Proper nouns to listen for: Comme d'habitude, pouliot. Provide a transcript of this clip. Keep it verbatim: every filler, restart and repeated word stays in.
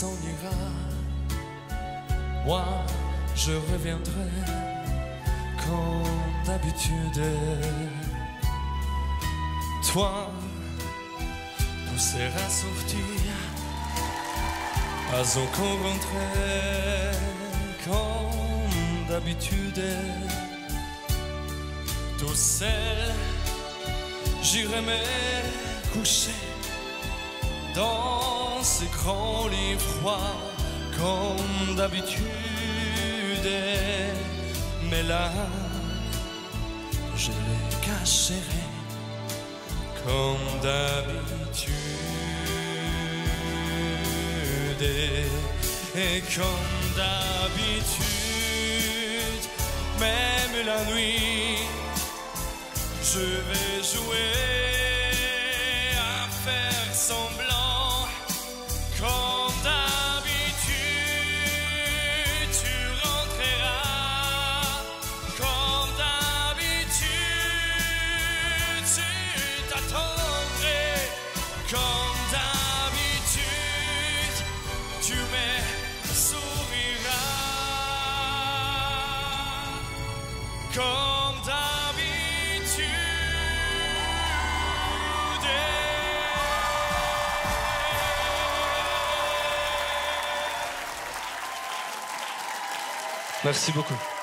s'en ira, moi je reviendrai comme d'habitude. Toi, on sera sorti, à son qu'on rentrait comme d'habitude. Tout seul, j'irai me coucher dans ce grand lit froid comme d'habitude. Mais là, je les cacherai comme d'habitude. Et comme d'habitude, même la nuit, je vais jouer à faire semblant comme d'habitude. Tu rentreras comme d'habitude, tu t'attendrais comme d'habitude, tu me souriras comme d'habitude. Merci beaucoup.